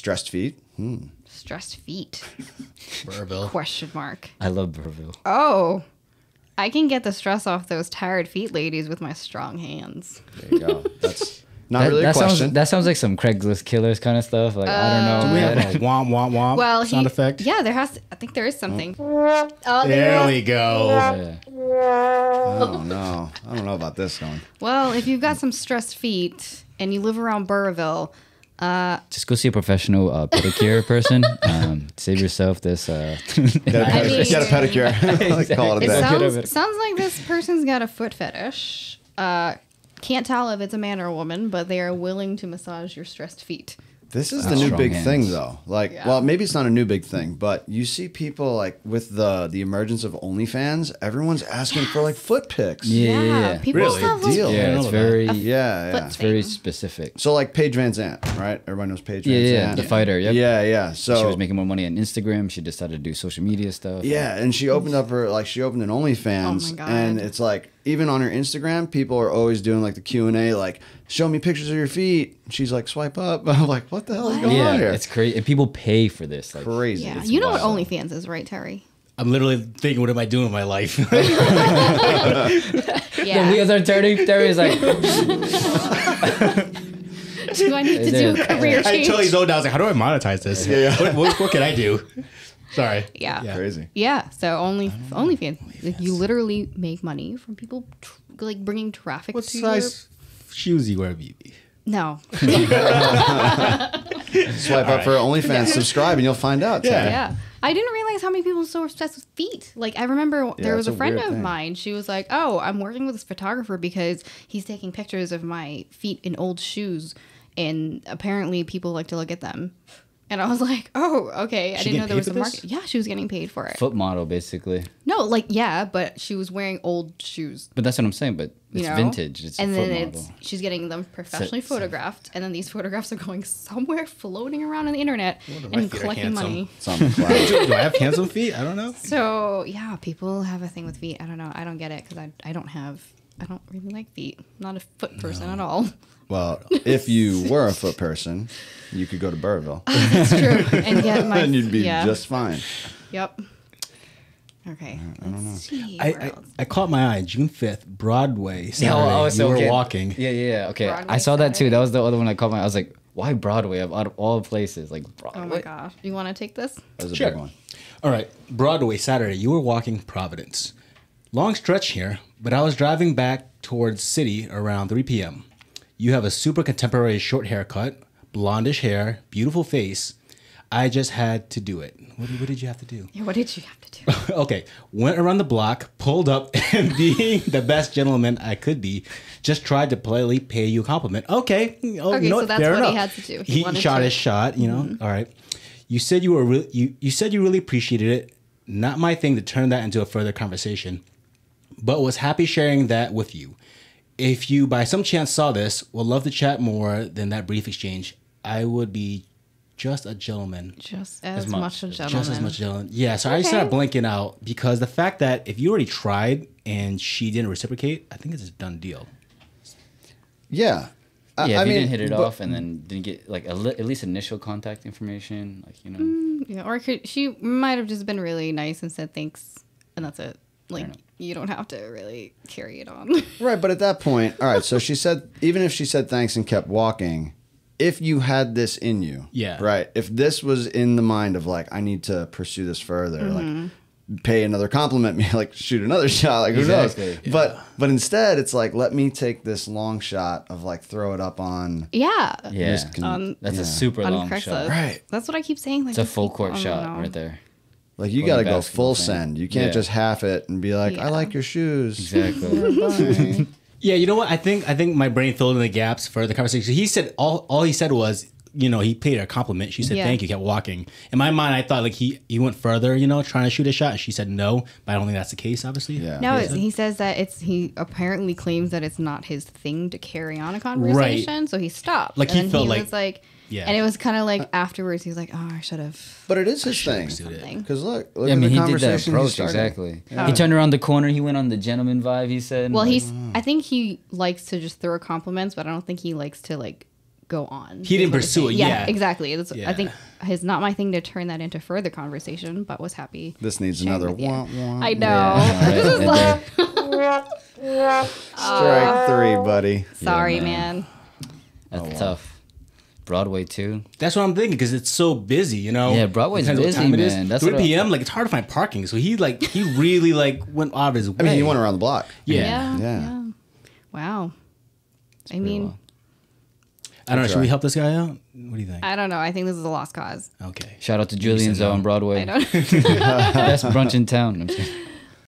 Stressed feet. Hmm. Stressed feet. Burrillville. Question mark. I love Burrillville. Oh. I can get the stress off those tired feet ladies with my strong hands. There you go. That's not really a question. That sounds like some Craigslist killers kind of stuff. Like, I don't know. Do we have a womp, womp, womp sound effect? Yeah, there has to, I think there is something. Oh, there we go. Yeah. Oh, no. I don't know about this one. Well, if you've got some stressed feet and you live around Burrillville, just go see a professional pedicure person. Save yourself this. Get a pedicure. Exactly. Call it a day. Sounds like this person's got a foot fetish. Can't tell if it's a man or a woman, but they are willing to massage your stressed feet. This is the new big thing, though. Like, well, maybe it's not a new big thing, but you see people like with the emergence of OnlyFans, everyone's asking for like foot pics. Yeah, people have a deal. Yeah, it's very it's very specific. So like Paige Van Zandt, right? Everybody knows Paige Van Zandt. Yeah, the fighter. Yep. Yeah, yeah. So she was making more money on Instagram. She decided to do social media stuff. Yeah, and she opened up her she opened an OnlyFans, and it's like. Even on her Instagram, people are always doing like the Q&A, like, show me pictures of your feet. She's like, swipe up. I'm like, what the hell is going on here? Yeah, it's crazy. And people pay for this. Like, crazy. Yeah. You know what OnlyFans is, right, Terry? I'm literally thinking, what am I doing with my life? The wheels are turning. Terry's like... do I need to do a career change? I totally zoned out. I was like, how do I monetize this? Yeah. What can I do? Sorry. Yeah. Crazy. Yeah. So OnlyFans. Like, you literally make money from people like bringing traffic to you. What size shoes you wear, BB? No. Swipe up for OnlyFans, subscribe, and you'll find out. Yeah. I didn't realize how many people were so obsessed with feet. Like, I remember there was a friend of mine. She was like, oh, I'm working with this photographer because he's taking pictures of my feet in old shoes, and apparently people like to look at them. And I was like, oh, okay. I didn't know there was a market. Yeah, she was getting paid for it. Foot model, basically. No, like, yeah, but she was wearing old shoes. But that's what I'm saying, but it's vintage. It's a foot model. And then she's getting them professionally photographed, and then these photographs are going somewhere floating around on the internet and collecting money. Do I have handsome feet? I don't know. So, yeah, people have a thing with feet. I don't know. I don't get it because I don't really like feet. I'm not a foot person at all. Well, if you were a foot person, you could go to Burrillville. That's true. And get my... and you'd be just fine. Yep. Okay. I caught my eye. June 5th, Broadway, Saturday. Yeah, you were walking. Yeah, yeah, okay. Broadway, I saw that too. That was the other one I caught my eye. I was like, why Broadway? Out of all places, like Broadway. Oh my gosh. You want to take this? That was a big one. All right. Broadway, Saturday. You were walking Providence. Long stretch here, but I was driving back towards city around 3 p.m. You have a super contemporary short haircut, blondish hair, beautiful face. I just had to do it. What did you have to do? Yeah, what did you have to do? Okay. Went around the block, pulled up, and being the best gentleman I could be, just tried to politely pay you a compliment. Okay. Oh, okay, so that's what he had to do. He shot his shot, you know. All right. You said you were you said you really appreciated it. Not my thing to turn that into a further conversation, but was happy sharing that with you. If you, by some chance, saw this, would love to chat more than that brief exchange. I would be just a gentleman. Just as much a gentleman. Just as much a gentleman. Yeah, so I started blinking out because the fact that if you already tried and she didn't reciprocate, I think it's a done deal. Yeah. Yeah, if you didn't hit it off and then didn't get, like, at least initial contact information, like, you know. Yeah, or she might have just been really nice and said thanks, and that's it. Like, you don't have to really carry it on. Right, but at that point, all right, so she said, even if she said thanks and kept walking, if you had this in you, right, if this was in the mind of, like, I need to pursue this further, like, pay another compliment, like, shoot another shot, like, who knows? Yeah. But instead, it's like, let me take this long shot of, like, throw it up on... Yeah. Yeah. That's a super long shot. Right. That's what I keep saying. Like, it's a full court shot right there. Like, you got to go full send. You can't just half it and be like, I like your shoes. Exactly. Yeah, you know what? I think my brain filled in the gaps for the conversation. He said, all he said was, you know, he paid her a compliment. She said, thank you, kept walking. In my mind, I thought, like, he went further, you know, trying to shoot a shot. And she said no, but I don't think that's the case, obviously. Yeah. No, he says that he apparently claims that it's not his thing to carry on a conversation. Right. So he stopped. Like, and he felt like yeah. And it was kind of like afterwards, he was like, oh, I should have. But it is his thing. Because look at the conversation he started. Exactly. Yeah. He turned around the corner. He went on the gentleman vibe, he said. Well, I think he likes to just throw compliments, but I don't think he likes to, like, go on. He didn't pursue it. Yeah, exactly. That's, I think it's not my thing to turn that into further conversation, but was happy. This needs another wah-wah. I know. Yeah. This is like... Strike three, buddy. Sorry, yeah, man. That's tough. Broadway too. That's what I'm thinking, because it's so busy, you know. Yeah, Broadway's busy, man. That's 3 p.m. Like, it's hard to find parking. So he really went out of his way. I mean, he went around the block. Yeah. Wow. It's I mean, I don't know. Should we help this guy out? What do you think? I don't know. I think this is a lost cause. Okay. Shout out to Julian Zell on Broadway. I don't know. Best brunch in town. I'm just kidding.